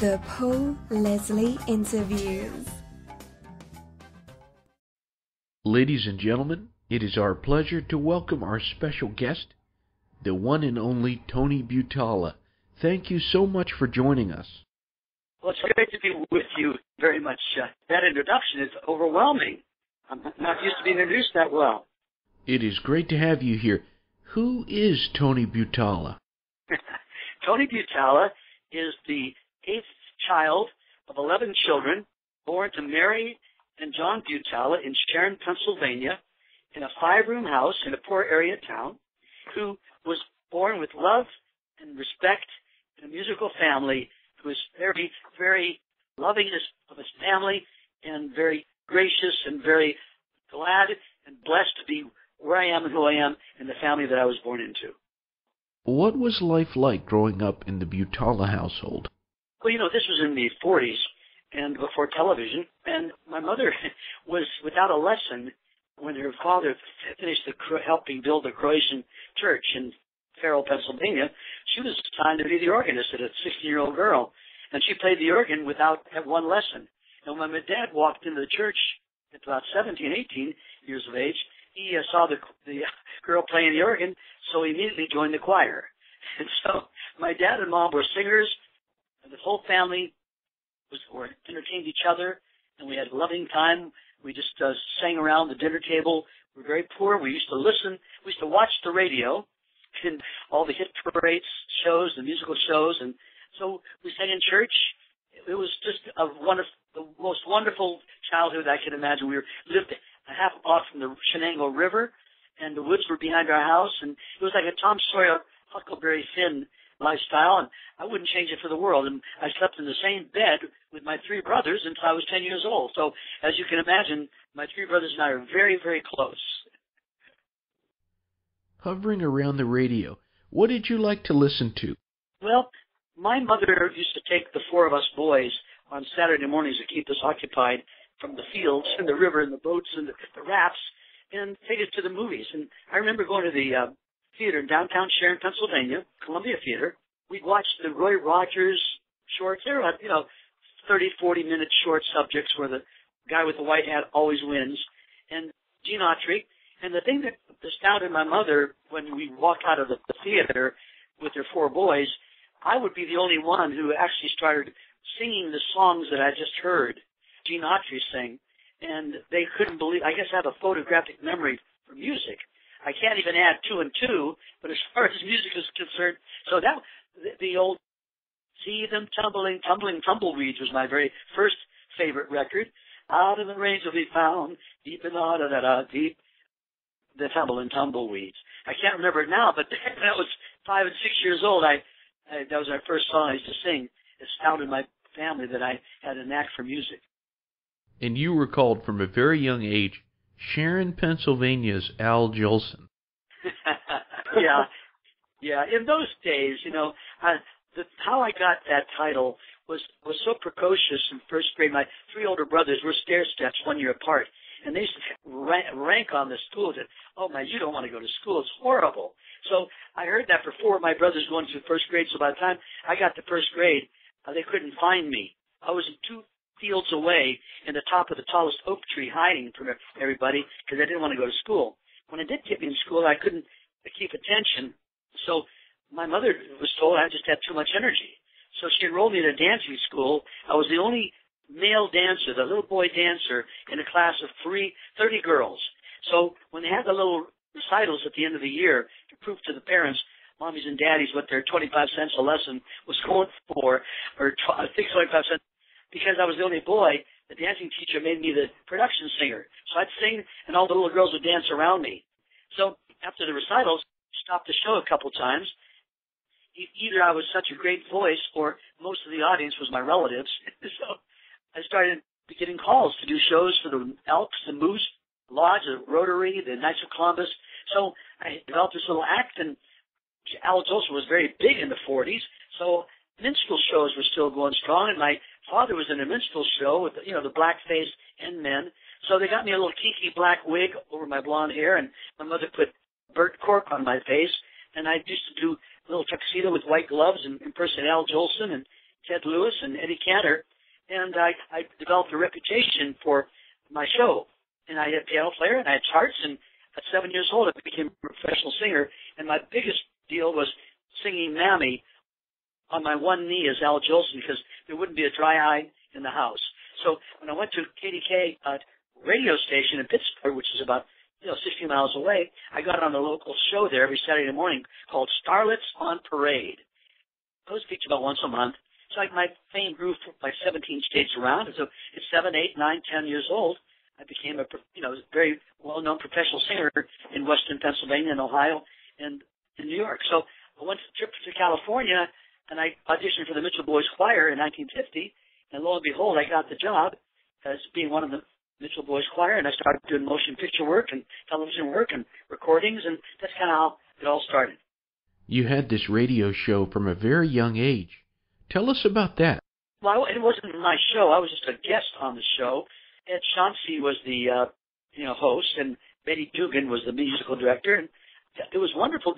The Paul Leslie Interviews. Ladies and gentlemen, it is our pleasure to welcome our special guest, the one and only Tony Butala. Thank you so much for joining us. Well, it's great to be with you very much. That introduction is overwhelming. I'm not used to being introduced that well. It is great to have you here. Who is Tony Butala? Tony Butala is the eighth child of 11 children born to Mary and John Butala in Sharon, Pennsylvania, in a five-room house in a poor area town, who was born with love and respect in a musical family, who is very, very loving of his family and very gracious and very glad and blessed to be where I am and who I am and the family that I was born into. What was life like growing up in the Butala household? Well, you know, this was in the 40s and before television, and my mother was without a lesson when her father finished helping build the Croatian Church in Farrell, Pennsylvania. She was assigned to be the organist at a 16-year-old girl, and she played the organ without one lesson. And when my dad walked into the church at about 17, 18 years of age, he saw the girl playing the organ, so he immediately joined the choir. And so my dad and mom were singers, and the whole family entertained each other, and we had a loving time. We just sang around the dinner table. We were very poor. We used to listen. We used to watch the radio and all the hit parades shows, the musical shows. And so we sang in church. It was just the most wonderful childhood I can imagine. We lived a half block from the Shenango River, and the woods were behind our house. And it was like a Tom Sawyer, Huckleberry Finn lifestyle, and I wouldn't change it for the world. And I slept in the same bed with my three brothers until I was 10 years old. So as you can imagine, my three brothers and I are very, very close. Hovering around the radio, what did you like to listen to? Well, my mother used to take the four of us boys on Saturday mornings to keep us occupied from the fields and the river and the boats and the rafts, and take us to the movies. And I remember going to the theater in downtown Sharon, Pennsylvania, Columbia Theater. We'd watch the Roy Rogers shorts. They were, 30, 40-minute short subjects where the guy with the white hat always wins, and Gene Autry. And the thing that astounded my mother when we walked out of the theater with her four boys, I would be the only one who actually started singing the songs that I just heard Gene Autry sing. And they couldn't believe, I guess I have a photographic memory for music. I can't even add two and two, but as far as music is concerned, so that the old See Them Tumbling Tumbleweeds was my very first favorite record. Out in the rains will be found, deep in da-da-da-da, deep, the tumbleweeds. I can't remember it now, but when I was 5 and 6 years old, that was our first song I used to sing. It astounded my family that I had a knack for music. And you were called from a very young age Sharon, Pennsylvania's Al Jolson. Yeah. In those days, how I got that title was so precocious in first grade. My three older brothers were stair steps, 1 year apart, and they used to rank on the school that, oh, man, you don't want to go to school. It's horrible. So I heard that for four of my brothers going to first grade, so by the time I got to first grade, they couldn't find me. I was in two fields away in the top of the tallest oak tree hiding from everybody because I didn't want to go to school. When I did get me in school, I couldn't keep attention. So my mother was told I just had too much energy. So she enrolled me in a dancing school. I was the only male dancer, the little boy dancer, in a class of 30 girls. So when they had the little recitals at the end of the year to prove to the parents, mommies and daddies, what their 25 cents a lesson was going for, or 25 cents, because I was the only boy, the dancing teacher made me the production singer. So I'd sing, and all the little girls would dance around me. So after the recitals, I stopped the show a couple times. Either I was such a great voice, or most of the audience was my relatives. So I started getting calls to do shows for the Elks, the Moose Lodge, the Rotary, the Knights of Columbus. So I developed this little act, and Al Jolson was very big in the 40s. So minstrel shows were still going strong, and my father was in a minstrel show with, the blackface and men. So they got me a little kinky black wig over my blonde hair, and my mother put Bert Cork on my face. And I used to do a little tuxedo with white gloves and impersonate Al Jolson and Ted Lewis and Eddie Cantor, and I developed a reputation for my show. And I had a piano player, and I had charts, and at 7 years old, I became a professional singer, and my biggest deal was singing Mammy on my one knee as Al Jolson, because there wouldn't be a dry eye in the house. So when I went to KDK radio station in Pittsburgh, which is about 60 miles away, I got on a local show there every Saturday morning called Starlets on Parade. I was featured about once a month. It's like my fame grew by 17 states around. And so at 7, 8, 9, 10 years old, I became a very well-known professional singer in western Pennsylvania and Ohio and in New York. So I went to trip to California, and I auditioned for the Mitchell Boys Choir in 1950. And lo and behold, I got the job as being one of the Mitchell Boys Choir, and I started doing motion picture work and television work and recordings, and that's kind of how it all started. You had this radio show from a very young age. Tell us about that. Well, it wasn't my show. I was just a guest on the show. Ed Chauncey was the host, and Betty Dugan was the musical director, and it was wonderful.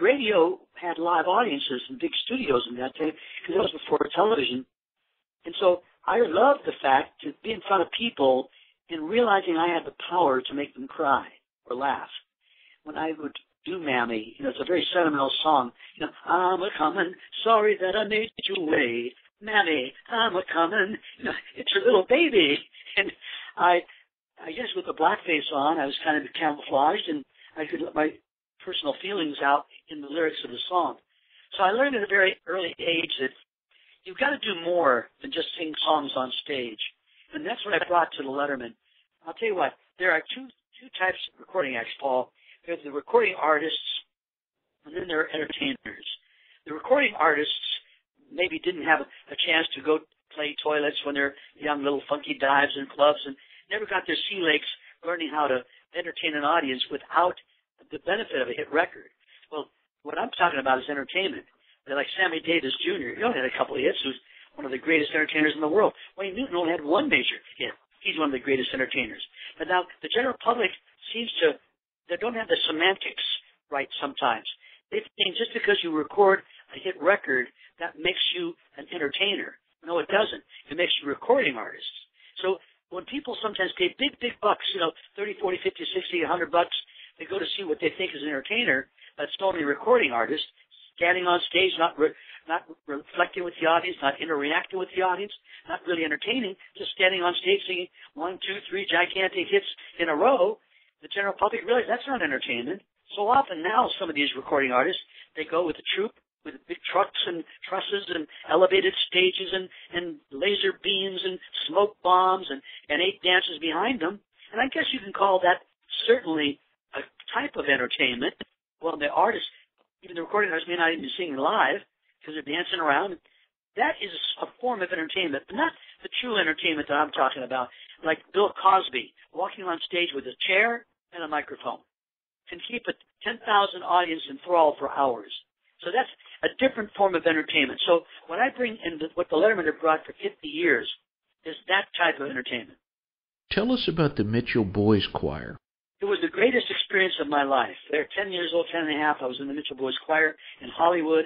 Radio had live audiences and big studios in that day, because that was before television. And so I loved the fact to be in front of people and realizing I had the power to make them cry or laugh. When I would do Mammy, it's a very sentimental song. I'm a-comin', sorry that I made you wait. Mammy, I'm a-comin', it's your little baby. And I guess with the blackface on, I was kind of camouflaged, and I could let my personal feelings out in the lyrics of the song. So I learned at a very early age that you've got to do more than just sing songs on stage. And that's what I brought to the Lettermen. I'll tell you what, there are two types of recording acts, Paul. There's the recording artists, and then there are entertainers. The recording artists maybe didn't have a chance to go play toilets when they're young, little funky dives in clubs, and never got their sea legs learning how to entertain an audience without the benefit of a hit record. Well, what I'm talking about is entertainment. They're like Sammy Davis Jr. He only had a couple of hits, who's one of the greatest entertainers in the world. Wayne Newton only had one major hit. He's one of the greatest entertainers. But now the general public seems to, they don't have the semantics right sometimes. They think just because you record a hit record, that makes you an entertainer. No, it doesn't. It makes you recording artists. So when people sometimes pay big bucks, $30, $40, $50, $60, $100, they go to see what they think is an entertainer, but it's only a recording artist, standing on stage, not reflecting with the audience, not interacting with the audience, not really entertaining, just standing on stage singing 1, 2, 3 gigantic hits in a row. The general public realizes that's not entertainment. So often now some of these recording artists, they go with a troupe, with big trucks and trusses and elevated stages and laser beams and smoke bombs and 8 dancers behind them. And I guess you can call that certainly a type of entertainment. Well, the artists, even the recording artists, may not even be singing live because they're dancing around. That is a form of entertainment, but not the true entertainment that I'm talking about, like Bill Cosby walking on stage with a chair and a microphone and keep a 10,000 audience enthralled for hours. So that's a different form of entertainment. So what I bring and what the Lettermen have brought for 50 years is that type of entertainment. Tell us about the Mitchell Boys Choir. It was the greatest experience of my life. There, 10 years old, 10 and a half, I was in the Mitchell Boys Choir in Hollywood.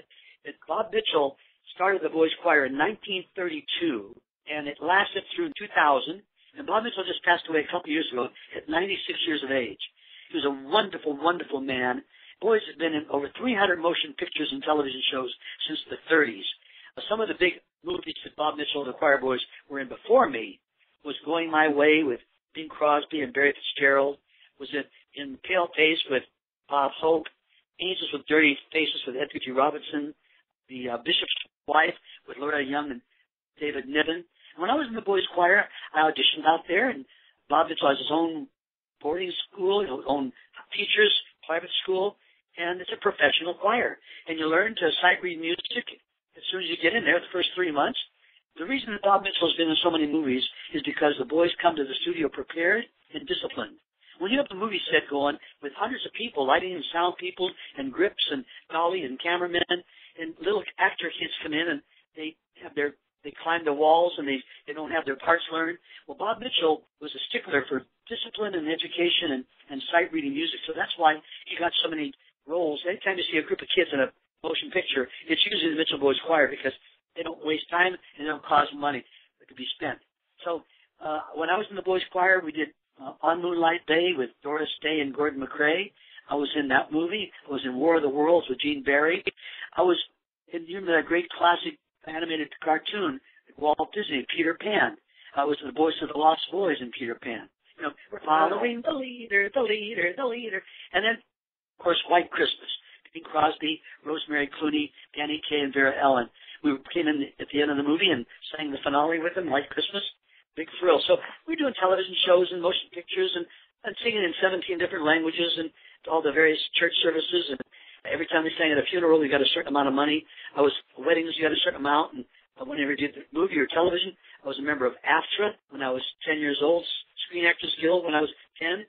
Bob Mitchell started the Boys Choir in 1932, and it lasted through 2000. And Bob Mitchell just passed away a couple years ago at 96 years of age. He was a wonderful, wonderful man. Boys have been in over 300 motion pictures and television shows since the 30s. Some of the big movies that Bob Mitchell and the Choir Boys were in before me was Going My Way with Bing Crosby and Barry Fitzgerald, was in Pale Face with Bob Hope, Angels with Dirty Faces with Edgar G. Robinson, The Bishop's Wife with Loretta Young and David Niven. And when I was in the Boys Choir, I auditioned out there, and Bob Mitchell has his own boarding school, his own teachers, private school, and it's a professional choir. And you learn to sight read music as soon as you get in there, the first 3 months. The reason that Bob Mitchell has been in so many movies is because the boys come to the studio prepared and disciplined. When you have the movie set going with hundreds of people, lighting and sound people and grips and dolly and cameramen, and little actor kids come in and they climb the walls and they don't have their parts learned. Well, Bob Mitchell was a stickler for discipline and education and sight reading music, so that's why he got so many roles. Anytime you see a group of kids in a motion picture, it's usually the Mitchell Boys Choir because they don't waste time and don't cost money that could be spent. So when I was in the boys' choir, we did On Moonlight Day with Doris Day and Gordon McRae. I was in that movie. I was in War of the Worlds with Gene Barry. I was in that great classic animated cartoon, Walt Disney, Peter Pan. I was the voice of the Lost Boys in Peter Pan. You know, we're following the leader, the leader, the leader. And then, of course, White Christmas. Bing Crosby, Rosemary Clooney, Danny Kaye, and Vera Ellen. We came in at the end of the movie and sang the finale with them, White Christmas. Big thrill. So we're doing television shows and motion pictures and singing in 17 different languages and all the various church services. And every time we sang at a funeral, we got a certain amount of money. I was at weddings, we got a certain amount. And whenever you did the movie or television, I was a member of AFTRA when I was 10 years old, Screen Actors Guild when I was 10.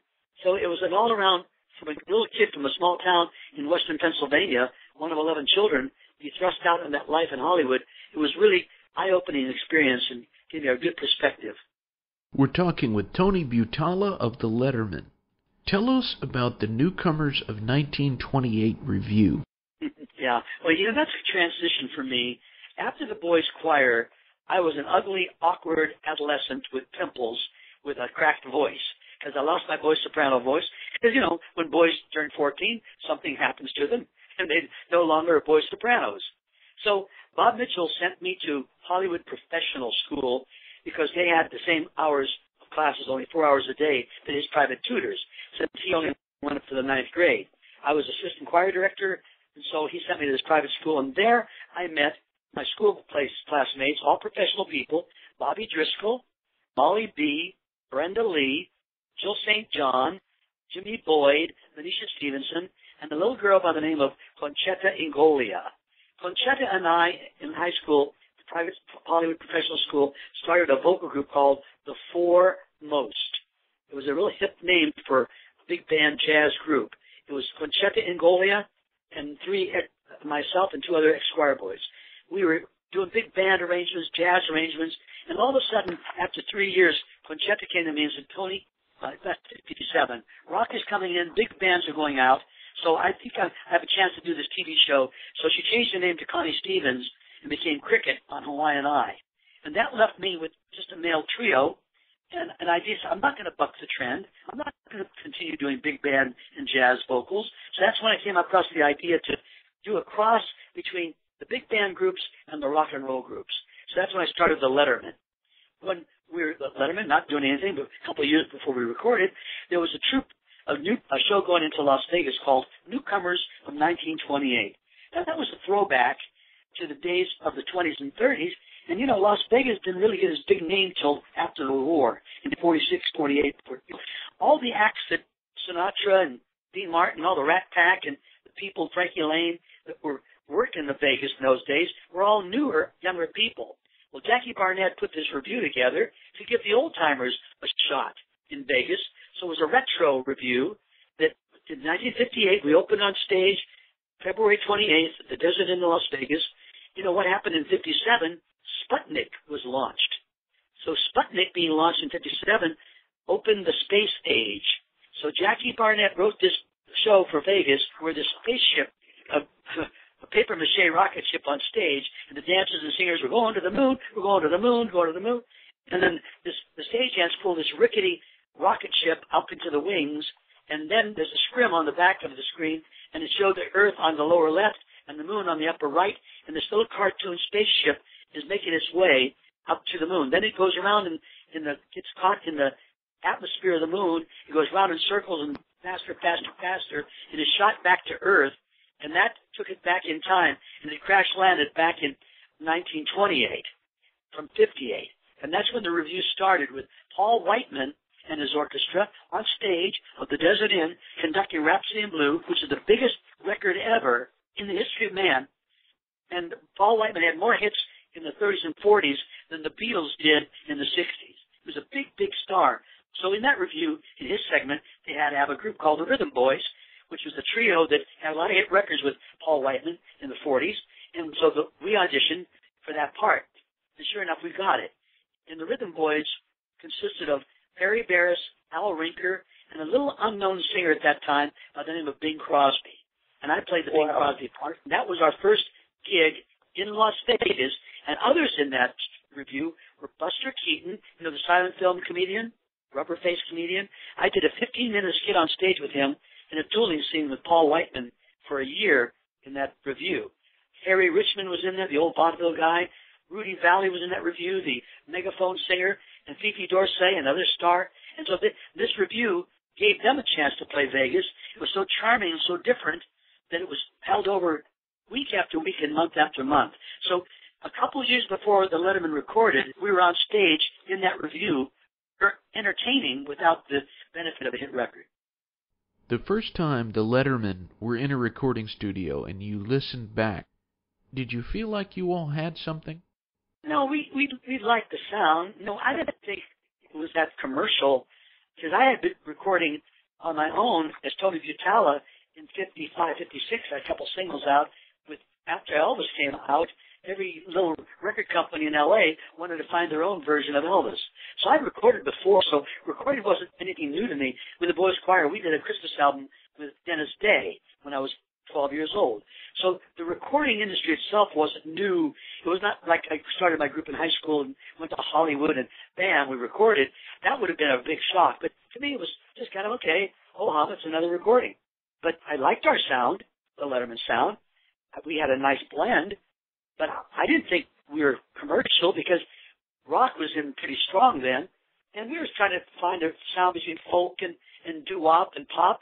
So it was an all-around, from a little kid from a small town in western Pennsylvania, one of 11 children, be thrust out in that life in Hollywood. It was really eye-opening experience and gave me a good perspective. We're talking with Tony Butala of The Lettermen. Tell us about the Newcomers of 1928 review. Yeah, well, you know, that's a transition for me. After the boys' choir, I was an ugly, awkward adolescent with pimples with a cracked voice because I lost my soprano voice. Because, you know, when boys turn 14, something happens to them, and they no longer are boys sopranos. So Bob Mitchell sent me to Hollywood Professional School because they had the same hours of classes, only 4 hours a day, but his private tutors, since he only went up to the ninth grade. I was assistant choir director, and so he sent me to this private school, and there I met my school classmates, all professional people, Bobby Driscoll, Molly B., Brenda Lee, Jill St. John, Jimmy Boyd, Manisha Stevenson, and a little girl by the name of Concetta Ingoglia. Concetta and I, in high school, the private Hollywood Professional School, started a vocal group called The Four Most. It was a real hip name for a big band jazz group. It was Concetta Ingoglia and myself and two other ex-choir boys. We were doing big band arrangements, jazz arrangements, and all of a sudden, after 3 years, Concetta came to me and said, Tony, that's 57, rock is coming in, big bands are going out, so I think I have a chance to do this TV show. So she changed her name to Connie Stevens and became Cricket on Hawaiian Eye. And that left me with just a male trio, and I decided I'm not going to buck the trend. I'm not going to continue doing big band and jazz vocals. So that's when I came across the idea to do a cross between the big band groups and the rock and roll groups. So that's when I started The Lettermen. When we were The Lettermen, not doing anything, but a couple of years before we recorded, there was a troupe, a show going into Las Vegas called Newcomers of 1928. Now, that was a throwback to the days of the 20s and 30s. And, you know, Las Vegas didn't really get its big name till after the war, in 46, 48. All the acts that Sinatra and Dean Martin, all the Rat Pack and the people, Frankie Lane, that were working in Vegas in those days were all newer, younger people. Well, Jackie Barnett put this review together to give the old-timers a shot in Vegas. So it was a retro review that in 1958 we opened on stage February 28th at the Desert Inn in Las Vegas. You know what happened in 57? Sputnik was launched. So Sputnik being launched in 57 opened the space age. So Jackie Barnett wrote this show for Vegas where the spaceship a papier-mâché rocket ship on stage, and the dancers and singers were going to the moon, we're going to the moon, going to the moon. And then the stagehands pull this rickety rocket ship up into the wings, and then there's a scrim on the back of the screen, and it showed the Earth on the lower left and the moon on the upper right, and this little cartoon spaceship is making its way up to the moon. Then it goes around and gets caught in the atmosphere of the moon. It goes around in circles and faster, faster, faster, and is shot back to Earth. And that took it back in time, and it crash-landed back in 1928 from 58. And that's when the review started with Paul Whiteman and his orchestra on stage of the Desert Inn conducting Rhapsody in Blue, which is the biggest record ever in the history of man. And Paul Whiteman had more hits in the 30s and 40s than the Beatles did in the 60s. He was a big, big star. So in that review, in his segment, they had to have a group called the Rhythm Boys, which was the trio that had a lot of hit records with Paul Whiteman in the 40s. And so we auditioned for that part. And sure enough, we got it. And the Rhythm Boys consisted of Perry Barris, Al Rinker, and a little unknown singer at that time by the name of Bing Crosby. And I played the Bing Crosby part. And that was our first gig in Las Vegas. And others in that review were Buster Keaton, you know, the silent film comedian, rubber face comedian. I did a 15-minute skit on stage with him in a dueling scene with Paul Whiteman for a year in that review. Harry Richmond was in there, the old vaudeville guy. Rudy Vallee was in that review, the megaphone singer, and Fifi Dorsay, another star. And so this review gave them a chance to play Vegas. It was so charming and so different that it was held over week after week and month after month. So a couple of years before The Lettermen recorded, we were on stage in that review entertaining without the benefit of a hit record. The first time The Lettermen were in a recording studio and you listened back, did you feel like you all had something? No, we liked the sound. No, I didn't think it was that commercial, because I had been recording on my own as Tony Butala in 55, 56, a couple singles out. After Elvis came out, every little record company in L.A. wanted to find their own version of Elvis. So I recorded before, so recording wasn't anything new to me. With the Boys Choir, we did a Christmas album with Dennis Day when I was 12 years old. So the recording industry itself wasn't new. It was not like I started my group in high school and went to Hollywood and bam, we recorded. That would have been a big shock. But to me, it was just kind of okay. Oh, hum, it's another recording. But I liked our sound, the Letterman sound. We had a nice blend, but I didn't think we were commercial because rock was in pretty strong then, and we were trying to find a sound between folk and doo-wop and pop.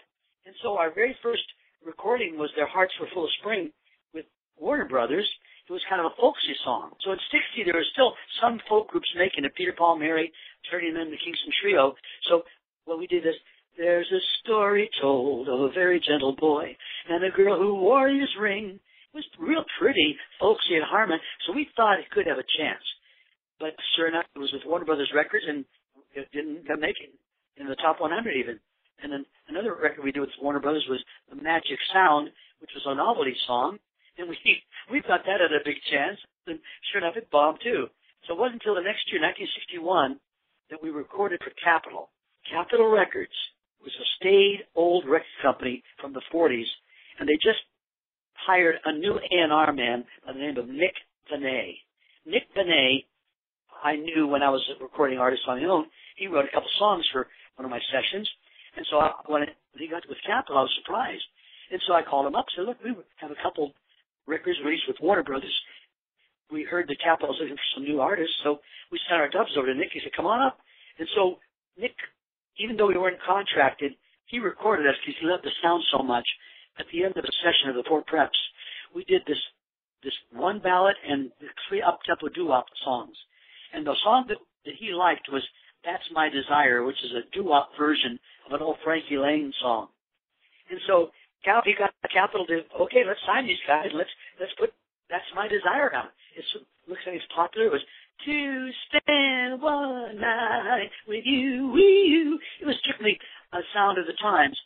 And so our very first recording was Their Hearts Were Full of Spring with Warner Brothers. It was kind of a folksy song. So in 60, there were still some folk groups making it, Peter, Paul, Mary, Turning Men, the Kingston Trio. So what we did is, there's a story told of a very gentle boy and a girl who wore his ring. It was real pretty, folksy, and harmony, so we thought it could have a chance. But sure enough, it was with Warner Brothers Records, and it didn't make it in the top 100 even. And then another record we did with Warner Brothers was The Magic Sound, which was a novelty song, and we thought that had a big chance, and sure enough, it bombed too. So it wasn't until the next year, 1961, that we recorded for Capitol. Capitol Records was a staid old record company from the 40s, and they just hired a new A&R man by the name of Nick Vinay. Nick Vinay, I knew when I was a recording artist on my own. He wrote a couple songs for one of my sessions. And so when he got with Capitol, I was surprised. And so I called him up and said, look, we have a couple records released with Warner Brothers. We heard the Capitol's looking for some new artists, so we sent our dubs over to Nick. He said, come on up. And so Nick, even though we weren't contracted, he recorded us because he loved the sound so much. At the end of a session of the Four Preps, we did this one ballad and the three up-tempo doo-wop songs. And the song that he liked was That's My Desire, which is a doo-wop version of an old Frankie Lane song. And so he got the Capitol to, okay, let's sign these guys. Let's put That's My Desire out. It looks like it's popular. It was to spend one night with you, wee you. It was strictly a sound of the times.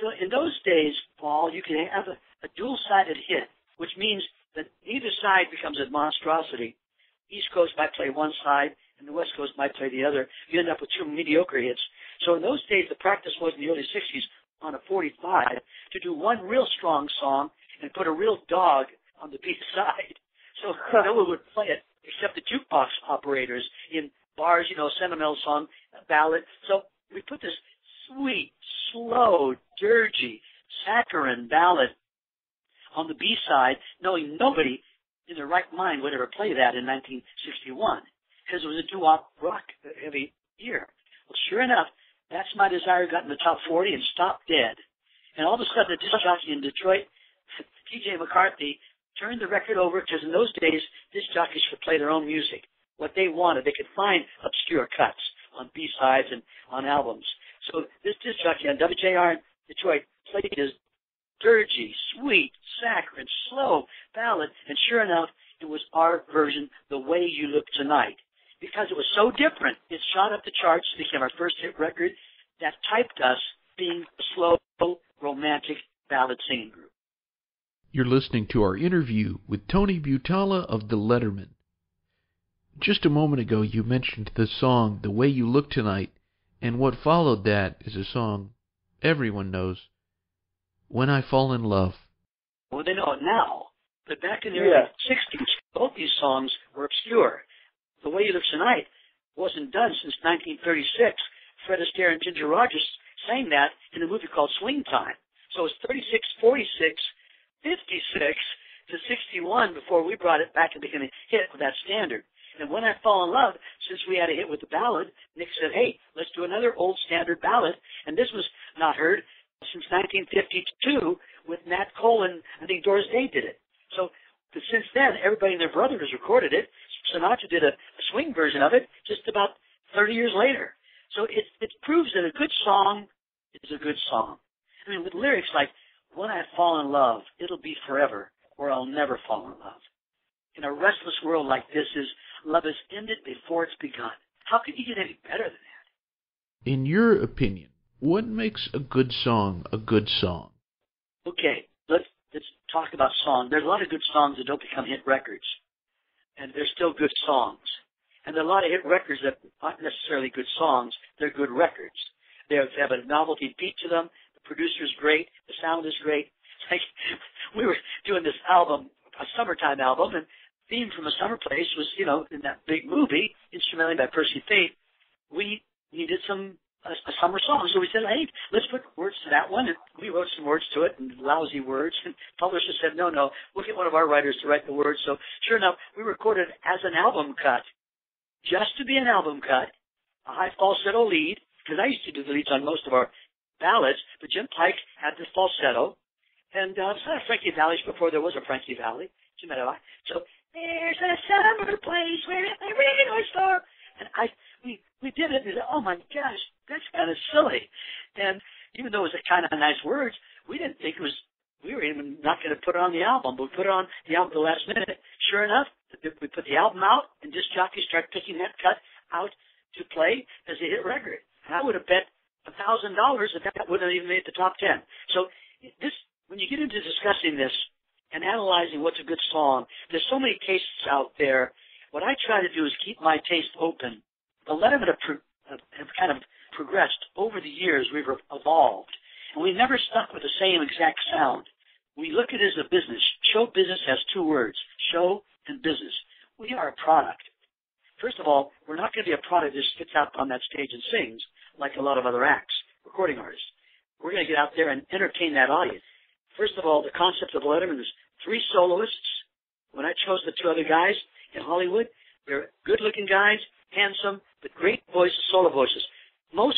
So in those days, Paul, you can have a dual-sided hit, which means that either side becomes a monstrosity. East Coast might play one side, and the West Coast might play the other. You end up with two mediocre hits. So in those days, the practice was in the early 60s on a 45 to do one real strong song and put a real dog on the B side. So no one would play it except the jukebox operators in bars, you know, sentimental song, ballad. So we put this sweet, slow, dirgy, saccharine ballad on the B-side, knowing nobody in their right mind would ever play that in 1961, because it was a doo-wop rock heavy year. Well, sure enough, That's My Desire got in the top 40 and stopped dead. And all of a sudden, a disc jockey in Detroit, T.J. McCarthy, turned the record over, because in those days, disc jockeys could play their own music, what they wanted. They could find obscure cuts on B-sides and on albums. So this disc jockey on WJR in Detroit played his dirgy, sweet, saccharine, slow ballad, and sure enough, it was our version, The Way You Look Tonight. Because it was so different, it shot up the charts, became our first hit record that typed us being a slow, romantic ballad singing group. You're listening to our interview with Tony Butala of The Lettermen. Just a moment ago, you mentioned the song, The Way You Look Tonight, and what followed that is a song everyone knows, When I Fall in Love. Well, they know it now, but back in the early 60s, both these songs were obscure. The Way You Look Tonight wasn't done since 1936. Fred Astaire and Ginger Rogers sang that in a movie called Swing Time. So it was 36, 46, 56 to 61 before we brought it back and became a hit with that standard. And When I Fall in Love, since we had a hit with the ballad, Nick said, hey, let's do another old standard ballad. And this was not heard since 1952 with Nat Cole, and I think Doris Day did it. So since then, everybody and their brother has recorded it. Sinatra did a swing version of it just about 30 years later. So it proves that a good song is a good song. I mean, with lyrics like, when I fall in love, it'll be forever, or I'll never fall in love. In a restless world like this, love is ended before it's begun. How can you get any better than that? In your opinion, what makes a good song a good song? Okay, let's talk about song. There's a lot of good songs that don't become hit records, and they're still good songs. And there are a lot of hit records that aren't necessarily good songs. They're good records. They have a novelty beat to them. The producer's great. The sound is great. Like, we were doing this album, a summertime album, and Theme from a Summer Place was, you know, in that big movie, instrumentally by Percy Faith. We needed a summer song, so we said, hey, let's put words to that one. And we wrote some words to it, and lousy words. And publishers said, no, we'll get one of our writers to write the words. So sure enough, we recorded as an album cut, just to be an album cut, a high falsetto lead, because I used to do the leads on most of our ballads, but Jim Pike had the falsetto, and it's not a Frankie Valli before there was a Frankie Valli. So there's a summer place where I really was for, and we did it, and we said, oh my gosh, that's kind of silly. And even though it was a kind of nice words, we didn't think it was. We were even not going to put it on the album, but we put it on the album at the last minute. Sure enough, we put the album out, and disc jockeys started picking that cut out to play as a hit record. And I would have bet $1,000 that wouldn't have even made the top 10. So this, when you get into discussing this and analyzing what's a good song, there's so many tastes out there. What I try to do is keep my taste open. The Lettermen have kind of progressed over the years. We've evolved. And we never stuck with the same exact sound. We look at it as a business. Show business has two words, show and business. We are a product. First of all, we're not going to be a product that just gets out on that stage and sings like a lot of other acts, recording artists. We're going to get out there and entertain that audience. First of all, the concept of Lettermen is three soloists. When I chose the two other guys in Hollywood, they're good-looking guys, handsome, but great voices, solo voices. Most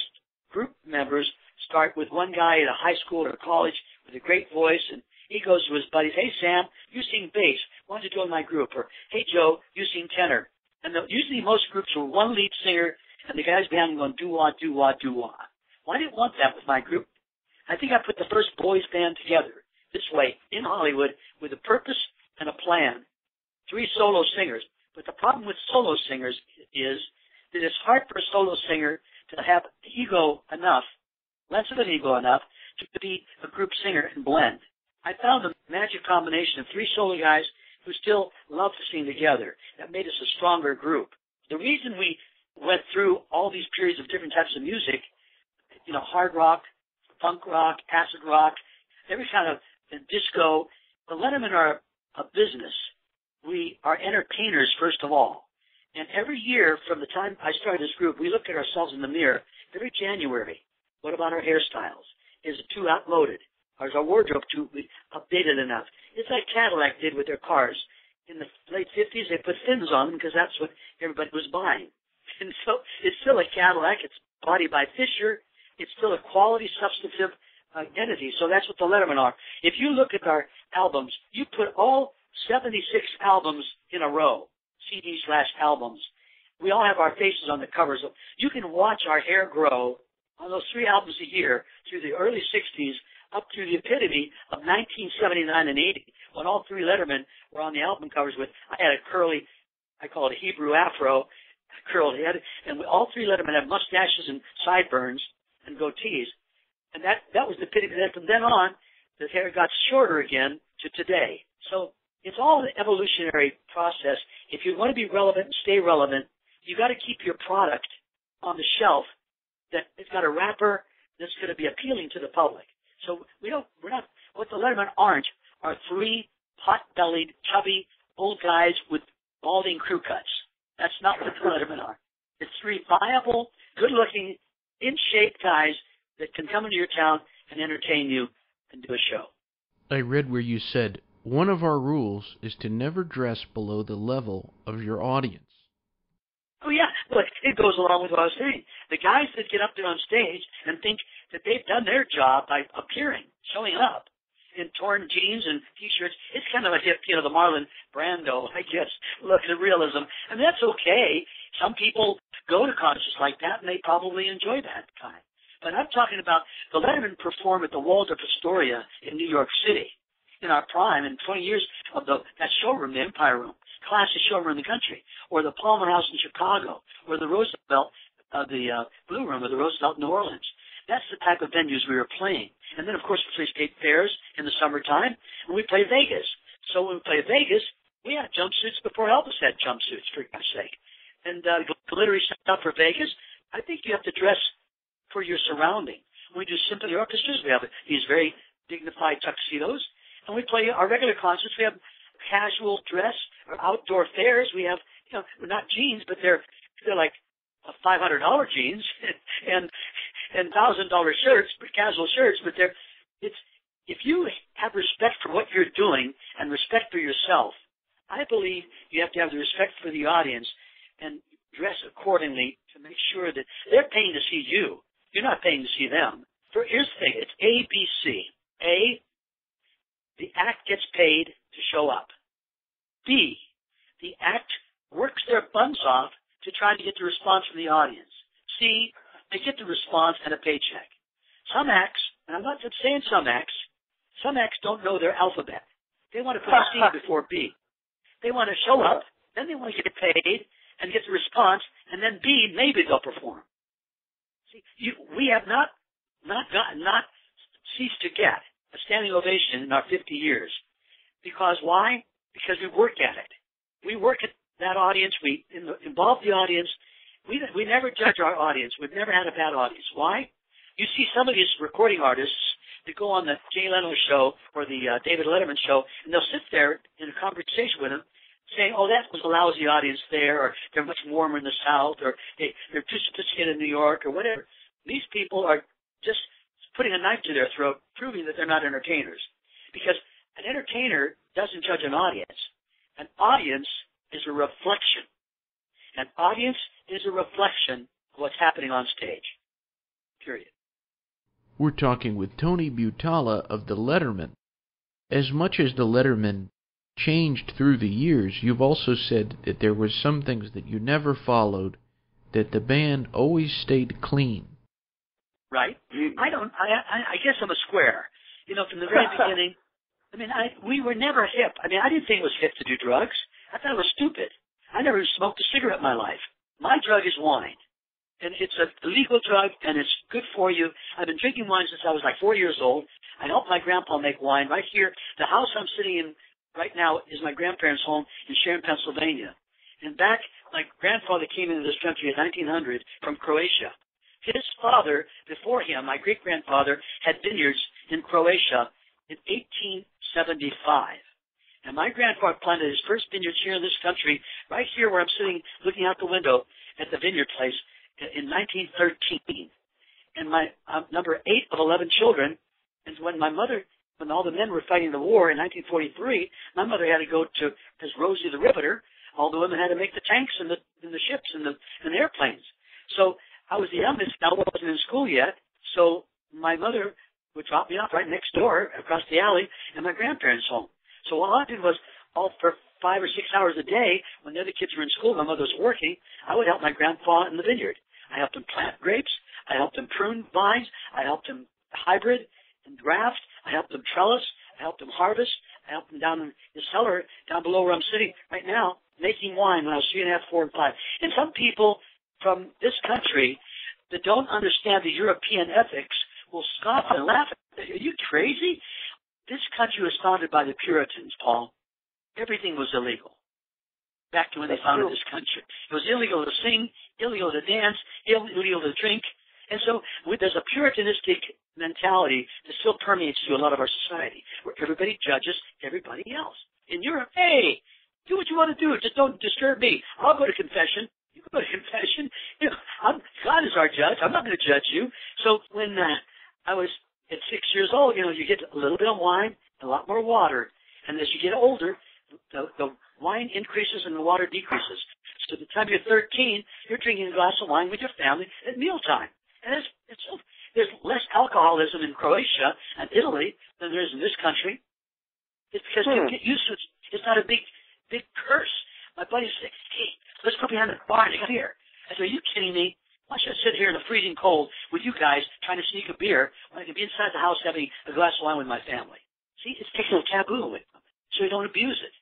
group members start with one guy at a high school or a college with a great voice, and he goes to his buddies, hey, Sam, you sing bass. Why don't you join my group? Or, hey, Joe, you sing tenor. And usually most groups are one lead singer, and the guys behind him going, doo-wah, doo-wah, doo-wah. Well, I didn't want that with my group. I think I put the first boys band together this way in Hollywood with a purpose and a plan. Three solo singers. But the problem with solo singers is that it's hard for a solo singer to have ego enough, less of an ego enough, to be a group singer and blend. I found the magic combination of three solo guys who still love to sing together. That made us a stronger group. The reason we went through all these periods of different types of music, you know, hard rock, punk rock, acid rock, every kind of disco, the Lettermen are a business. We are entertainers, first of all. And every year from the time I started this group, we looked at ourselves in the mirror. Every January, what about our hairstyles? Is it too outmoded? Is our wardrobe too updated enough? It's like Cadillac did with their cars. In the late 50s, they put fins on them because that's what everybody was buying. And so it's still a Cadillac. It's body by Fisher. It's still a quality, substantive entity. So that's what the Lettermen are. If you look at our albums, you put all 76 albums in a row, CD/albums. We all have our faces on the covers. You can watch our hair grow on those three albums a year through the early 60s up to the epitome of 1979 and 80, when all three Lettermen were on the album covers with, I had a curly, I call it a Hebrew afro, curled head, and all three Lettermen had mustaches and sideburns and goatees. And that was the pity. From then on, the hair got shorter again to today. So it's all an evolutionary process. If you want to be relevant and stay relevant, you got to keep your product on the shelf that it's got a wrapper that's going to be appealing to the public. So what the Lettermen aren't are three pot-bellied, chubby, old guys with balding crew cuts. That's not what the Lettermen are. It's three viable, good-looking, in-shape guys that can come into your town and entertain you and do a show. I read where you said, one of our rules is to never dress below the level of your audience. Oh, yeah. Look, it goes along with what I was saying. The guys that get up there on stage and think that they've done their job by appearing, showing up, in torn jeans and T-shirts. It's kind of like, you know, the Marlon Brando, I guess, look at realism. And that's okay. Some people go to concerts like that, and they probably enjoy that kind. But I'm talking about the Lettermen perform at the Waldorf Astoria in New York City in our prime in 20 years of that showroom, the Empire Room, classic showroom in the country, or the Palmer House in Chicago, or the Roosevelt, the Blue Room, or the Roosevelt New Orleans. That's the type of venues we were playing. And then, of course, we play state fairs in the summertime, and we play Vegas. So when we play Vegas, we had jumpsuits before Elvis had jumpsuits, for God's sake. And glittery stuff for Vegas. I think you have to dress for your surrounding. When we do symphony orchestras, we have these very dignified tuxedos. And we play our regular concerts. We have casual dress. Or outdoor fairs, we have, you know, not jeans, but they're like $500 jeans and $1,000 shirts, casual shirts, but if you have respect for what you're doing and respect for yourself, I believe you have to have the respect for the audience and dress accordingly to make sure that they're paying to see you. You're not paying to see them. Here's the thing, it's ABC. A, the act gets paid to show up. B, the act works their buns off to try to get the response from the audience. C, they get the response and a paycheck. Some acts, and I'm not just saying some acts don't know their alphabet. They want to put C before B. They want to show up, then they want to get paid and get the response, and then B, maybe they'll perform. See, we have not ceased to get a standing ovation in our 50 years. Because why? Because we work at it. We work at that audience. We involve the audience. We never judge our audience. We've never had a bad audience. Why? You see some of these recording artists that go on the Jay Leno show or the David Letterman show, and they'll sit there in a conversation with them saying, oh, that was a lousy audience there, or they're much warmer in the South, or they're too sophisticated in New York, or whatever. These people are just putting a knife to their throat, proving that they're not entertainers. Because an entertainer doesn't judge an audience. An audience is a reflection. An audience is a reflection of what's happening on stage. Period. We're talking with Tony Butala of The Lettermen. As much as The Lettermen changed through the years, you've also said that there were some things that you never followed, that the band always stayed clean. Right. I guess I'm a square. You know, from the very beginning... I mean, we were never hip. I mean, I didn't think it was hip to do drugs. I thought it was stupid. I never smoked a cigarette in my life. My drug is wine. And it's a legal drug, and it's good for you. I've been drinking wine since I was like 4 years old. I helped my grandpa make wine right here. The house I'm sitting in right now is my grandparents' home in Sharon, Pennsylvania. And back, my grandfather came into this country in 1900 from Croatia. His father, before him, my great-grandfather, had vineyards in Croatia in 1875, and my grandfather planted his first vineyards here in this country, right here where I'm sitting, looking out the window at the vineyard place in 1913. And I'm number 8 of 11 children. And when all the men were fighting the war in 1943, my mother had to go to as Rosie the Riveter. All the women had to make the tanks and the ships and the airplanes. So I was the youngest. I wasn't in school yet, so my mother would drop me off right next door across the alley in my grandparents' home. So all I did was, all for 5 or 6 hours a day, when the other kids were in school, my mother was working, I would help my grandpa in the vineyard. I helped him plant grapes. I helped him prune vines. I helped him hybrid and graft. I helped him trellis. I helped him harvest. I helped him down in his cellar, down below where I'm sitting right now, making wine when I was 3 1/2, 4, and 5. And some people from this country that don't understand the European ethics will scoff and laugh. Are you crazy? This country was founded by the Puritans, Paul. Everything was illegal. Back to when they founded this country. It was illegal to sing, illegal to dance, illegal to drink. And so there's a puritanistic mentality that still permeates through a lot of our society, where everybody judges everybody else. In Europe, hey, Do what you want to do. Just don't disturb me. I'll go to confession. You can go to confession. You know, God is our judge. I'm not going to judge you. So when I was at 6 years old, you know, you get a little bit of wine, a lot more water. And as you get older, the wine increases and the water decreases. So by the time you're 13, you're drinking a glass of wine with your family at mealtime. And there's less alcoholism in Croatia and Italy than there is in this country. It's because people get used to it. It's not a big curse. My buddy said, hey, let's go behind the bar and have a beer. I said, are you kidding me? Why should I sit here in the freezing cold with you guys trying to sneak a beer when I can be inside the house having a glass of wine with my family? See, it's taking a taboo away from it, so you don't abuse it.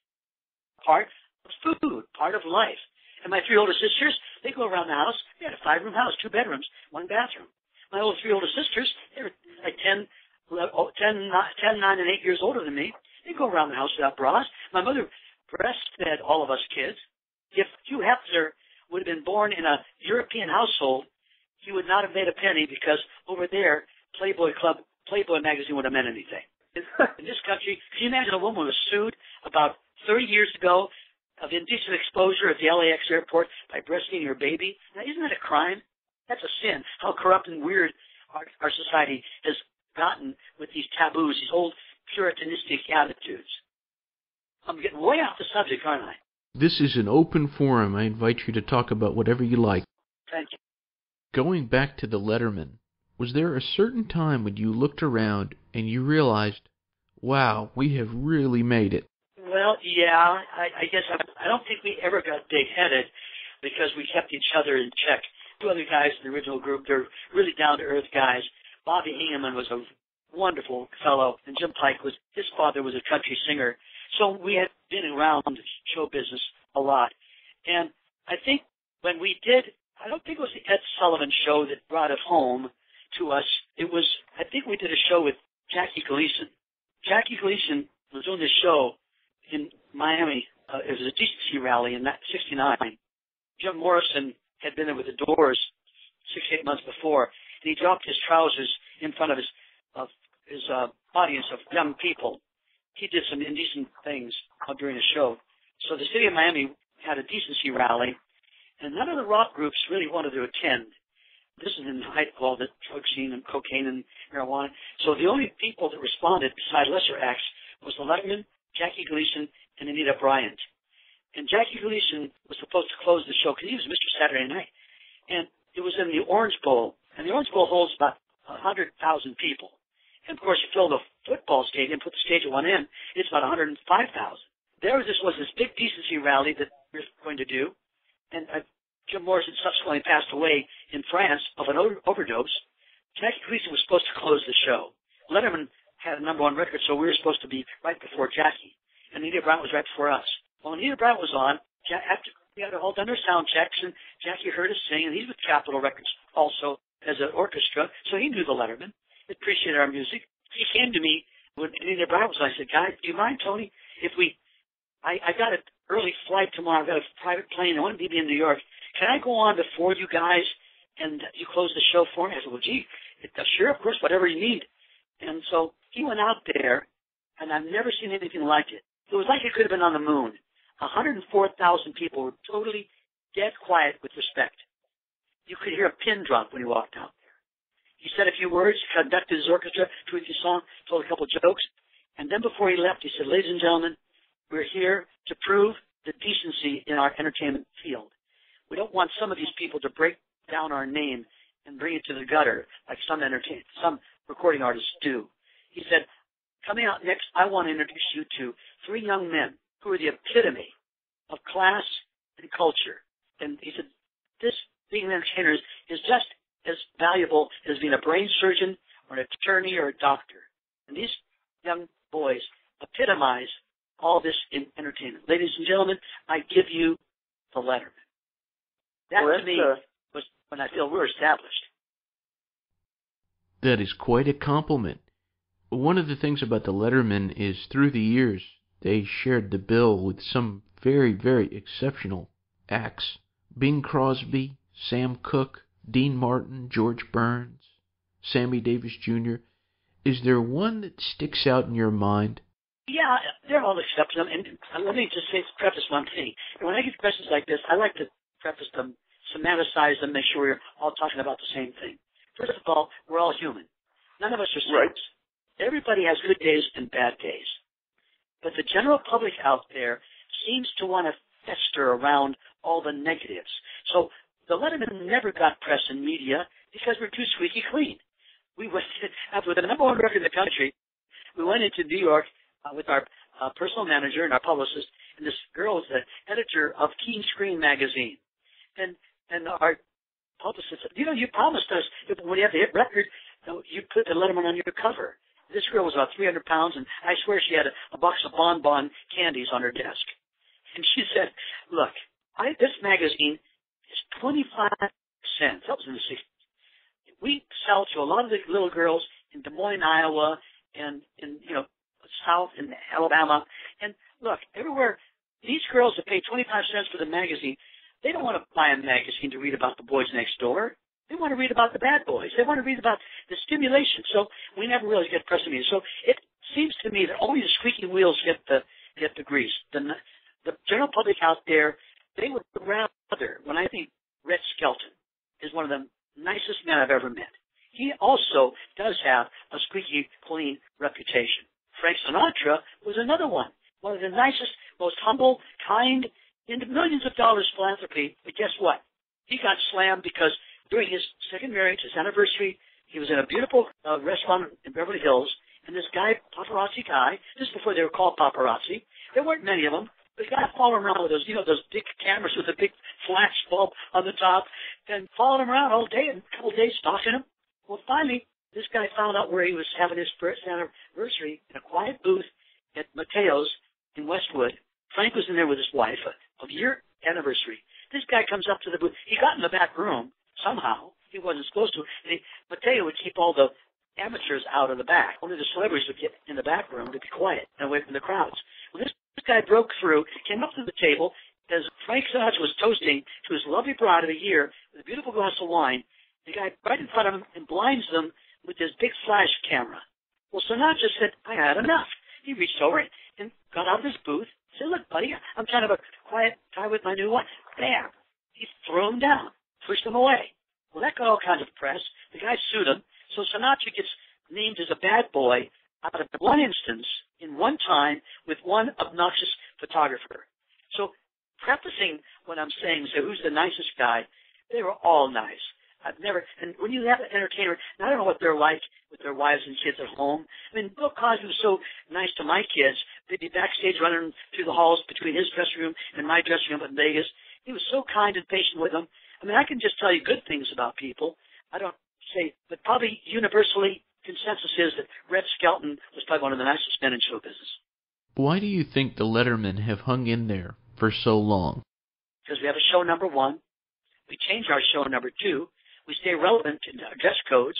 Part of food, part of life. And my three older sisters, they go around the house. They had a 5-room house, 2 bedrooms, 1 bathroom. My three older sisters, they were like 10, 9, and 8 years older than me. They go around the house without bras. My mother breastfed all of us kids. If Hugh Hefner would have been born in a European household, he would not have made a penny because over there, Playboy magazine would have meant anything. In this country, can you imagine a woman was sued about 30 years ago of indecent exposure at the LAX airport by breastfeeding her baby? Now, isn't that a crime? That's a sin. How corrupt and weird our society has gotten with these taboos, these old puritanistic attitudes. I'm getting way off the subject, aren't I? This is an open forum. I invite you to talk about whatever you like. Thank you. Going back to the Lettermen, was there a certain time when you looked around and you realized, wow, we have really made it? Well, yeah, I guess I don't think we ever got big-headed because we kept each other in check. 2 other guys in the original group, they're really down-to-earth guys. Bobby Ingeman was a wonderful fellow, and Jim Pike was, his father was a country singer. So we had been around the show business a lot. And I think when we did, I don't think it was the Ed Sullivan show that brought it home to us. It was, I think we did a show with Jackie Gleason. Jackie Gleason was doing this show in Miami. It was a decency rally in 1969. Jim Morrison had been there with the Doors 6, 8 months before, and he dropped his trousers in front of his audience of young people. He did some indecent things during the show. So the city of Miami had a decency rally, and none of the rock groups really wanted to attend. This is in the height of all the drug scene and cocaine and marijuana. So the only people that responded, besides lesser acts, was the Lettermen, Jackie Gleason, and Anita Bryant. And Jackie Gleason was supposed to close the show because he was Mr. Saturday Night. And it was in the Orange Bowl. And the Orange Bowl holds about 100,000 people. And, of course, you fill the football stadium, put the stage at one end, it's about 105,000. There was this big decency rally that we were going to do. And Jim Morrison subsequently passed away in France of an overdose. Jackie Gleason was supposed to close the show. Letterman had a number 1 record, so we were supposed to be right before Jackie. And Anita Bryant was right before us. Well, when Anita Bryant was on, after we had all done our sound checks, and Jackie heard us sing, and he's with Capitol Records also as an orchestra, so he knew the Lettermen. He appreciated our music. He came to me when Anita Bryant was on. I said, "Guy, do you mind, Tony, if I got an early flight tomorrow. I've got a private plane. I want to be in New York. Can I go on before you guys and you close the show for me?" I said, "Well, gee, sure, of course, whatever you need." And so he went out there, and I've never seen anything like it. It was like it could have been on the moon. 104,000 people were totally dead quiet with respect. You could hear a pin drop when he walked out there. He said a few words, conducted his orchestra to a few songs, told a couple jokes, and then before he left, he said, "Ladies and gentlemen, we're here to prove the decency in our entertainment field. We don't want some of these people to break down our name and bring it to the gutter like some recording artists do." He said, "Coming out next, I want to introduce you to 3 young men who are the epitome of class and culture." And he said, "This being an entertainer is just as valuable as being a brain surgeon or an attorney or a doctor. And these young boys epitomize all this in entertainment. Ladies and gentlemen, I give you the Lettermen." That to me was when I feel we're established. That is quite a compliment. One of the things about the Lettermen is through the years, they shared the bill with some very, very exceptional acts. Bing Crosby, Sam Cooke, Dean Martin, George Burns, Sammy Davis Jr. Is there one that sticks out in your mind Yeah, they're all exceptional. And let me just say, preface one thing. When I get questions like this, I like to preface them, semanticize them, make sure we're all talking about the same thing. First of all, we're all human. None of us are saints. Right. Everybody has good days and bad days. But the general public out there seems to want to fester around all the negatives. So the Lettermen never got press in media because we're too squeaky clean. We went, after the number one record in the country, we went into New York with our personal manager and our publicist, and this girl was the editor of Teen Screen magazine. And our publicist said, you know, you promised us that when you have the hit record, you put the Letterman on your cover. This girl was about 300 pounds, and I swear she had a box of bonbon candies on her desk. And she said, look, this magazine is 25 cents. That was in the 60s. We sell to a lot of the little girls in Des Moines, Iowa, and in, you know, South and Alabama. And look, everywhere, these girls that pay 25 cents for the magazine, they don't want to buy a magazine to read about the boys next door. They want to read about the bad boys. They want to read about the stimulation. So we never really get press media. So it seems to me that only the squeaky wheels get the grease. The general public out there, they would rather, when I think Red Skelton is one of the nicest men I've ever met. He also does have a squeaky clean reputation. Frank Sinatra was another one. One of the nicest, most humble, kind, into millions of dollars philanthropy. But guess what? He got slammed because during his second marriage, his anniversary, he was in a beautiful restaurant in Beverly Hills, and this guy, paparazzi guy, this is before they were called paparazzi. There weren't many of them, but he got following around with those, you know, those big cameras with a big flash bulb on the top, and followed him around all day and a couple of days stalking him. Well, finally, this guy found out where he was having his first anniversary in a quiet booth at Mateo's in Westwood. Frank was in there with his wife, a year anniversary. This guy comes up to the booth. He got in the back room. Somehow, he wasn't supposed to. Mateo would keep all the amateurs out of the back. Only the celebrities would get in the back room to be quiet and away from the crowds. Well, this guy broke through, came up to the table as Frank Sinatra was toasting to his lovely bride of the year with a beautiful glass of wine. The guy right in front of him and blinds them with his big flash camera. Well, Sinatra said, I had enough. He reached over and got out of his booth. He said, look, buddy, I'm kind of a quiet guy with my new wife. Bam! He threw him down. Pushed him away. Well, that got all kinds of press. The guy sued him. So Sinatra gets named as a bad boy out of one instance in one time with one obnoxious photographer. So prefacing what I'm saying, so who's the nicest guy? They were all nice. And when you have an entertainer, and I don't know what they're like with their wives and kids at home. I mean, Bill Cosby was so nice to my kids. They'd be backstage running through the halls between his dressing room and my dressing room in Vegas. He was so kind and patient with them. I mean, I can just tell you good things about people. I don't say, but probably universally consensus is that Red Skelton was probably one of the nicest men in show business. Why do you think the Lettermen have hung in there for so long? Because we have a show number one. We change our show number two. We stay relevant in our dress codes.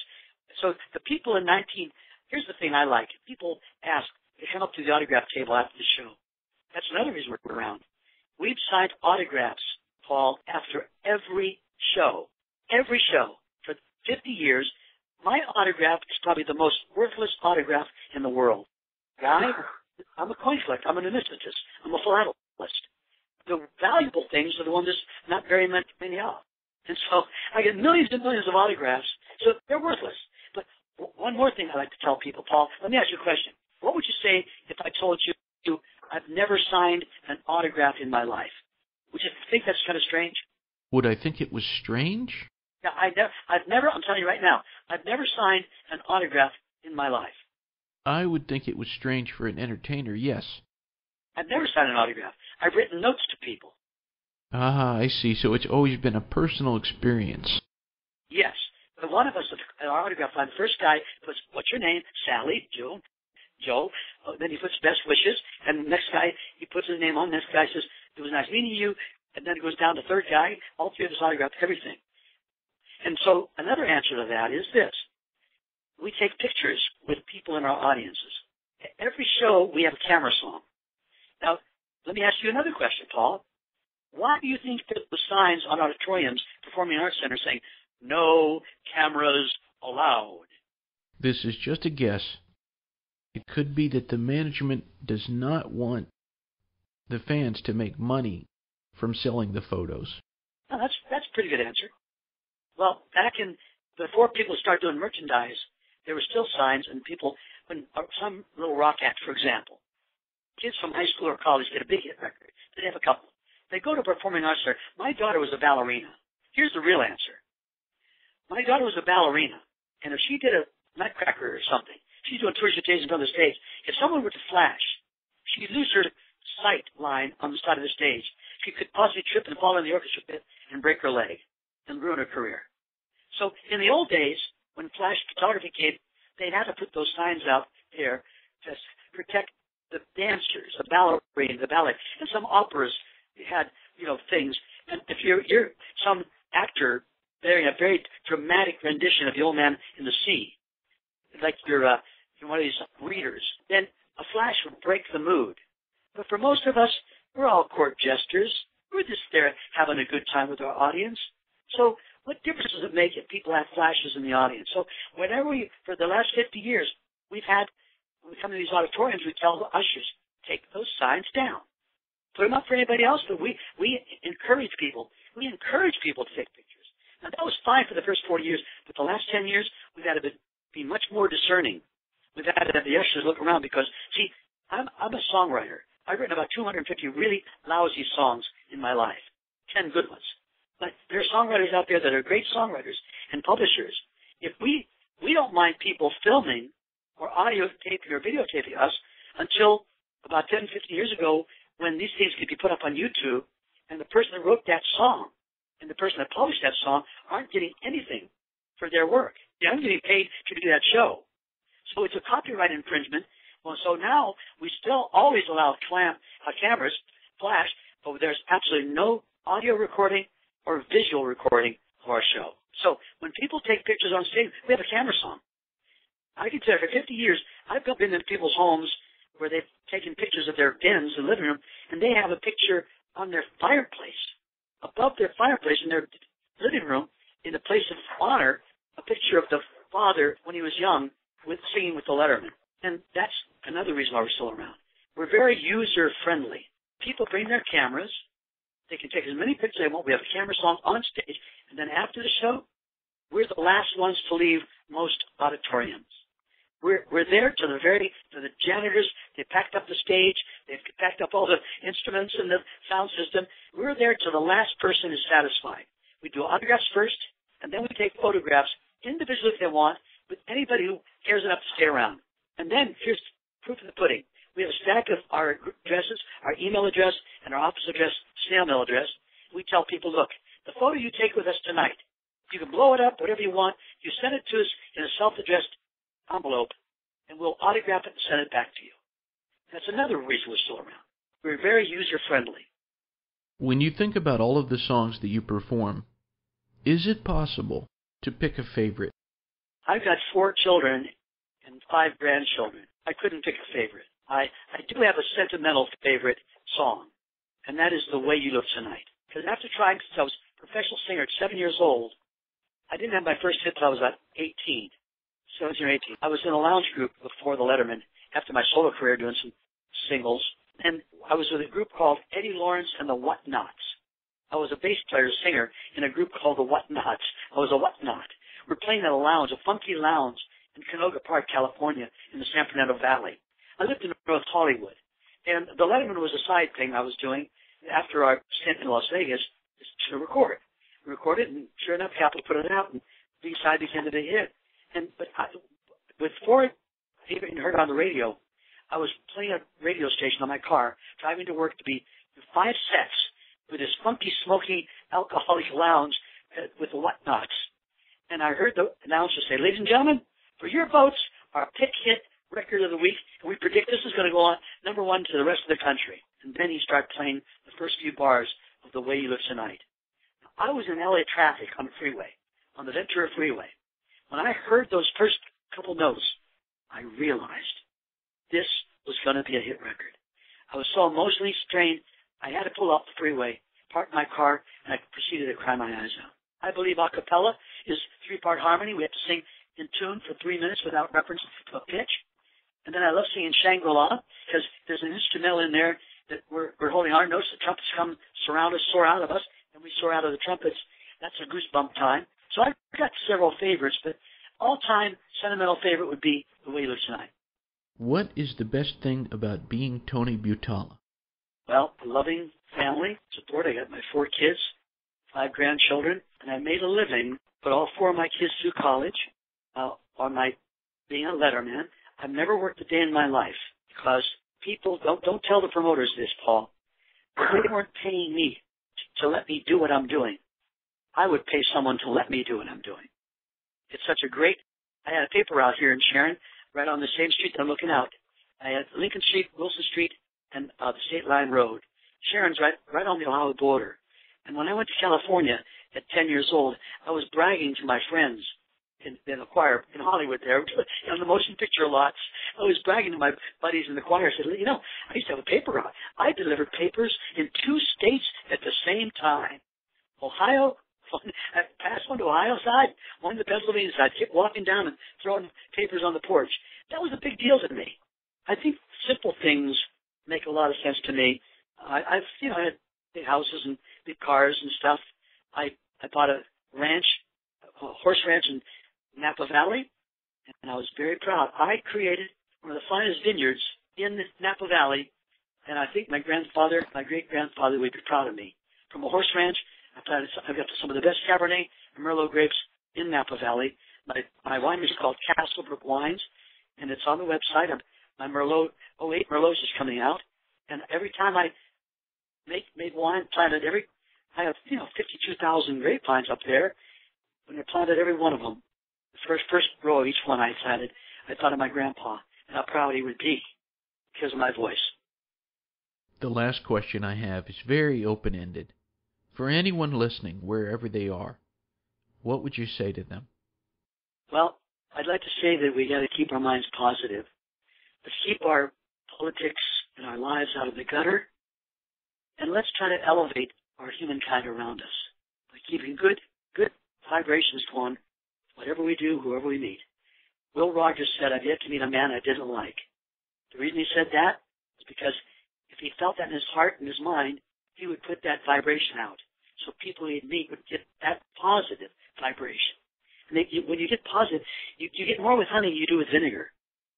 So the people in here's the thing I like. People ask, they come up to the autograph table after the show. That's another reason we're around. We've signed autographs, Paul, after every show for 50 years. My autograph is probably the most worthless autograph in the world. Guy, I'm a coin collector. I'm a numismatist. I'm a philatelist. The valuable things are the ones that's not very many of. And so I get millions and millions of autographs, so they're worthless. But one more thing I like to tell people, Paul, let me ask you a question. What would you say if I told you I've never signed an autograph in my life? Would you think that's kind of strange? Would I think it was strange? Yeah, I'm telling you right now, I've never signed an autograph in my life. I would think it was strange for an entertainer, yes. I've never signed an autograph. I've written notes to people. Ah, I see. So it's always been a personal experience. Yes. But one of us at our autograph line, the first guy puts, what's your name? Sally, Joe. Then he puts best wishes. And the next guy, he puts his name on. The next guy says, it was nice meeting you. And then it goes down to third guy. All three of us autographed everything. And so another answer to that is this. We take pictures with people in our audiences. Every show, we have a camera song. Now, let me ask you another question, Paul. Why do you think that the signs on auditoriums, performing arts centers, saying, no cameras allowed? This is just a guess. It could be that the management does not want the fans to make money from selling the photos. Oh, that's a pretty good answer. Well, before people started doing merchandise, there were still signs, and people, when some little rock act, for example, kids from high school or college get a big hit record. They have a couple. They go to performing arts center. My daughter was a ballerina. Here's the real answer. My daughter was a ballerina, and if she did a Nutcracker or something, she's doing tours of days and other stage. If someone were to flash, she'd lose her sight line on the side of the stage. She could possibly trip and fall in the orchestra pit and break her leg and ruin her career. So in the old days, when flash photography came, they had to put those signs out there to protect the dancers, the ballerina, the ballet, and some operas had, things. And if you're some actor bearing a very dramatic rendition of The Old Man in the Sea, like you're one of these readers, then a flash would break the mood. But for most of us, we're all court jesters. We're just there having a good time with our audience. So what difference does it make if people have flashes in the audience? So whenever for the last 50 years, when we come to these auditoriums, we tell the ushers, take those signs down. Put them up for anybody else, but we encourage people. We encourage people to take pictures. Now, that was fine for the first 40 years, but the last 10 years, we've had to be much more discerning. We've had to have the ushers look around because, see, I'm a songwriter. I've written about 250 really lousy songs in my life, 10 good ones. But there are songwriters out there that are great songwriters and publishers. If we don't mind people filming or audio taping or videotaping us until about 10, 15 years ago, when these things could be put up on YouTube, and the person that wrote that song and the person that published that song aren't getting anything for their work. They aren't getting paid to do that show. So it's a copyright infringement. Well, so now we still always allow cameras flash, but there's absolutely no audio recording or visual recording of our show. So when people take pictures on stage, we have a camera song. I can tell you, for 50 years, I've been in people's homes where they've taken pictures of their dens and living room, and they have a picture on their fireplace, above their fireplace in their living room, in a place of honor, a picture of the father when he was young singing with the Lettermen. And that's another reason why we're still around. We're very user-friendly. People bring their cameras. They can take as many pictures as they want. We have a camera song on stage. And then after the show, we're the last ones to leave most auditoriums. We're there to the janitors. They packed up the stage. They've packed up all the instruments and the sound system. We're there till the last person is satisfied. We do autographs first, and then we take photographs individually if they want with anybody who cares enough to stay around. And then here's proof of the pudding. We have a stack of our addresses, our email address, and our office address, snail mail address. We tell people, look, the photo you take with us tonight, you can blow it up, whatever you want. You send it to us in a self-addressed envelope, and we'll autograph it and send it back to you. That's another reason we're still around. We're very user-friendly. When you think about all of the songs that you perform, is it possible to pick a favorite? I've got 4 children and 5 grandchildren. I couldn't pick a favorite. I do have a sentimental favorite song, and that is The Way You Look Tonight. Because after trying, since I was a professional singer at 7 years old, I didn't have my first hit until I was about 18, 17 or 18. I was in a lounge group before the Lettermen, after my solo career doing some singles, and I was with a group called Eddie Lawrence and the Whatnots. I was a bass player, singer, in a group called the Whatnots. I was a whatnot. We're playing at a lounge, a funky lounge, in Canoga Park, California, in the San Fernando Valley. I lived in North Hollywood, and the Letterman was a side thing I was doing after our stint in Las Vegas to record. We recorded, and sure enough, Capitol put it out, and B-side became the big hit. But with 4, I even heard on the radio, I was playing a radio station on my car, driving to work to be 5 sets with this funky, smoky, alcoholic lounge with the Whatnots. And I heard the announcer say, "Ladies and gentlemen, for your votes, our pick hit record of the week, and we predict this is going to go on #1 to the rest of the country." And then he started playing the first few bars of The Way You Look Tonight. I was in LA traffic on the freeway, on the Ventura Freeway. When I heard those first couple notes, I realized this was going to be a hit record. I was so emotionally strained, I had to pull off the freeway, park my car, and I proceeded to cry my eyes out. I believe a cappella is 3-part harmony. We have to sing in tune for 3 minutes without reference to a pitch. And then I love singing Shangri-La because there's an instrumental in there that we're holding our notes. The trumpets come, surround us, soar out of us, and we soar out of the trumpets. That's a goosebump time. So I've got several favorites, but all-time sentimental favorite would be The Wailers Tonight. What is the best thing about being Tony Butala? Well, a loving family support. I got my 4 kids, 5 grandchildren, and I made a living, put all 4 of my kids through college on my being a letterman. I've never worked a day in my life because people, don't tell the promoters this, Paul, they weren't paying me to let me do what I'm doing. I would pay someone to let me do what I'm doing. It's such a great, I had a paper out here in Sharon, right on the same street that I'm looking out. I had Lincoln Street, Wilson Street, and the State Line Road. Sharon's right on the Ohio border. And when I went to California at 10 years old, I was bragging to my friends in the choir in Hollywood there, on the motion picture lots. I was bragging to my buddies in the choir. I said, you know, I used to have a paper out. I delivered papers in 2 states at the same time. Ohio, I passed one to Ohio side, one to Pennsylvania side, kept walking down and throwing papers on the porch. That was a big deal to me. I think simple things make a lot of sense to me. I've, you know, I had big houses and big cars and stuff. I bought a ranch, a horse ranch in Napa Valley, and I was very proud. I created one of the finest vineyards in Napa Valley, and I think my grandfather, my great-grandfather would be proud of me. From a horse ranch, I've got some of the best Cabernet and Merlot grapes in Napa Valley. My wine is called Castlebrook Wines, and it's on the website. My Merlot, 08 Merlot is coming out. And every time I made wine, planted I have, 52,000 grapevines up there. When I planted every one of them, the first row of each one I planted, I thought of my grandpa and how proud he would be because of my voice. The last question I have is very open-ended. For anyone listening, wherever they are, what would you say to them? Well, I'd like to say that we got to keep our minds positive. Let's keep our politics and our lives out of the gutter, and let's try to elevate our humankind around us by keeping good vibrations going, whatever we do, whoever we meet. Will Rogers said, "I've yet to meet a man I didn't like." The reason he said that is because if he felt that in his heart and his mind, he would put that vibration out. So people he'd meet would get that positive vibration. And when you get positive, you get more with honey than you do with vinegar.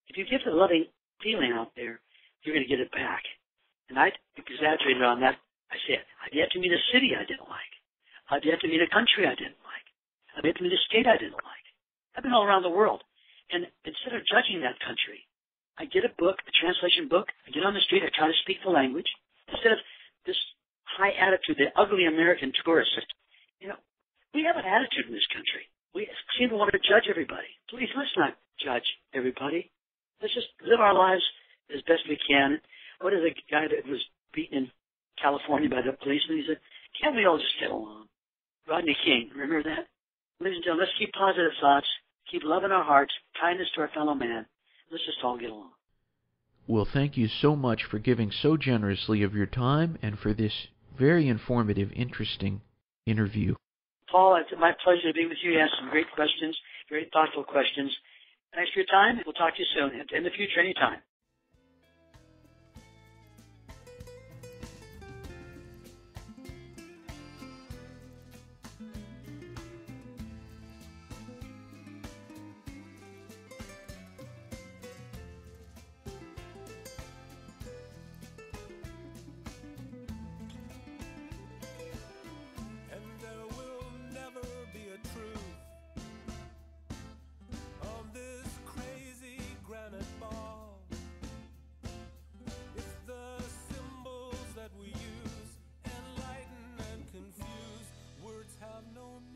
If you give the loving feeling out there, you're going to get it back. And I exaggerated on that. I said, I've yet to meet a city I didn't like. I've yet to meet a country I didn't like. I've yet to meet a state I didn't like. I've been all around the world. And instead of judging that country, I get a book, a translation book. I get on the street. I try to speak the language. Instead of this high attitude, the ugly American tourist. You know, we have an attitude in this country. We seem to want to judge everybody. Please, let's not judge everybody. Let's just live our lives as best we can. What is the guy that was beaten in California by the policeman? He said, can't we all just get along? Rodney King, remember that? Ladies and gentlemen, let's keep positive thoughts, keep love in our hearts, kindness to our fellow man. Let's just all get along. Well, thank you so much for giving so generously of your time and for this very informative, interesting interview. Paul, it's my pleasure to be with you. You asked some great questions, very thoughtful questions. Thanks for your time. We'll talk to you soon and in the future anytime. Have known